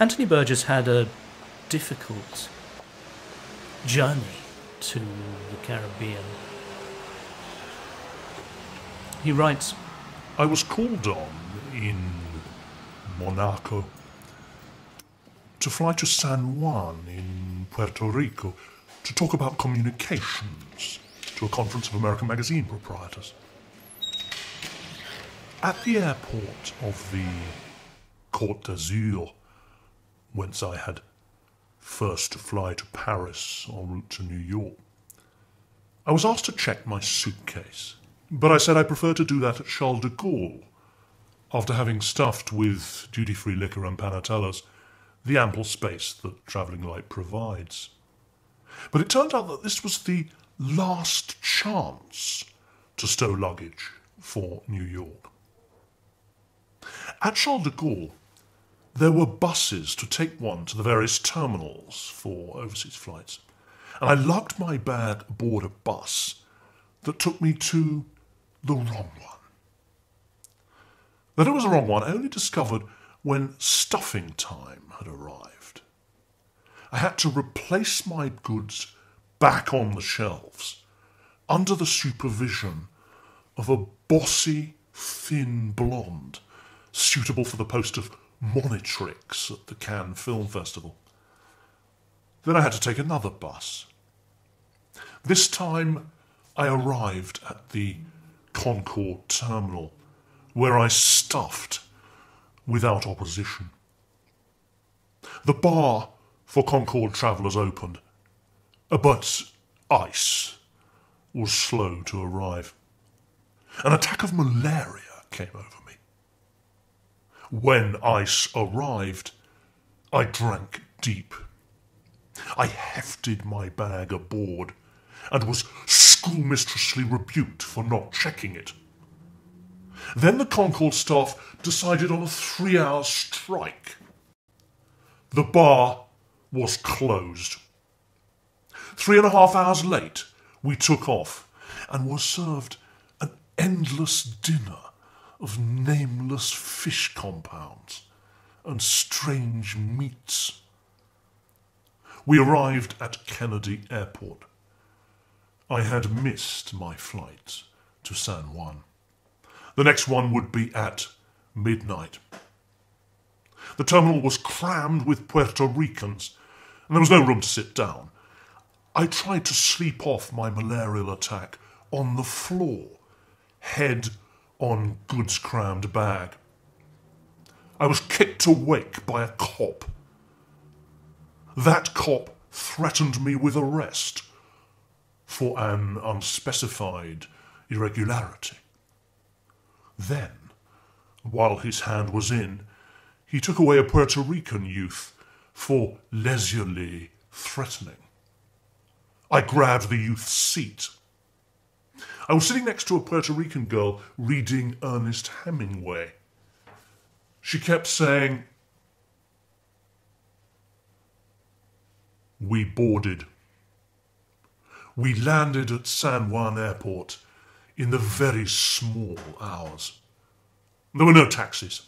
Anthony Burgess had a difficult journey to the Caribbean. He writes, I was called on in Monaco to fly to San Juan in Puerto Rico to talk about communications to a conference of American magazine proprietors. At the airport of the Côte d'Azur, whence I had first to fly to Paris en route to New York, I was asked to check my suitcase, but I said I preferred to do that at Charles de Gaulle, after having stuffed with duty-free liquor and panatellas the ample space that travelling light provides. But it turned out that this was the last chance to stow luggage for New York. At Charles de Gaulle, there were buses to take one to the various terminals for overseas flights, and I lugged my bag aboard a bus that took me to the wrong one. That it was the wrong one I only discovered when stuffing time had arrived. I had to replace my goods back on the shelves under the supervision of a bossy, thin blonde suitable for the post of monitrix at the Cannes Film Festival. Then I had to take another bus. This time I arrived at the Concorde terminal, where I stuffed without opposition. The bar for Concorde travellers opened, but ice was slow to arrive. An attack of malaria came over me. When ice arrived, I drank deep. I hefted my bag aboard and was schoolmistressly rebuked for not checking it. Then the Concorde staff decided on a 3-hour strike. The bar was closed. 3.5 hours late, we took off and were served an endless dinner of nameless fish compounds and strange meats. We arrived at Kennedy Airport. I had missed my flight to San Juan. The next one would be at midnight. The terminal was crammed with Puerto Ricans, and there was no room to sit down. I tried to sleep off my malarial attack on the floor, head on goods-crammed bag. I was kicked awake by a cop. That cop threatened me with arrest for an unspecified irregularity. Then, while his hand was in, he took away a Puerto Rican youth for leisurely threatening. I grabbed the youth's seat. I was sitting next to a Puerto Rican girl reading Ernest Hemingway. She kept saying, "We boarded. We landed at San Juan Airport in the very small hours. There were no taxis.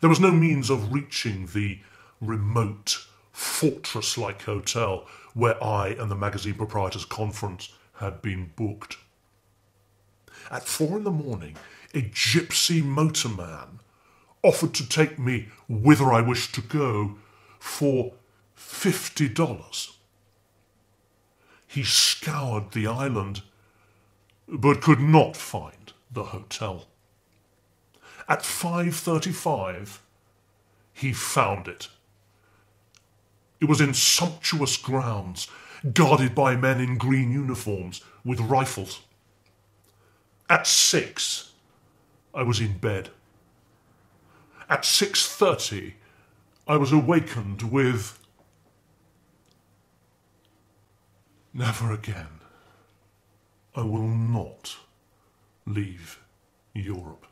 There was no means of reaching the remote, fortress-like hotel where I and the magazine proprietor's conference had been booked. At 4 in the morning, a gypsy motorman offered to take me whither I wished to go for $50. He scoured the island, but could not find the hotel. At 5:35, he found it. It was in sumptuous grounds, guarded by men in green uniforms with rifles. At 6, I was in bed. At 6:30, I was awakened with "Never again. I will not leave Europe."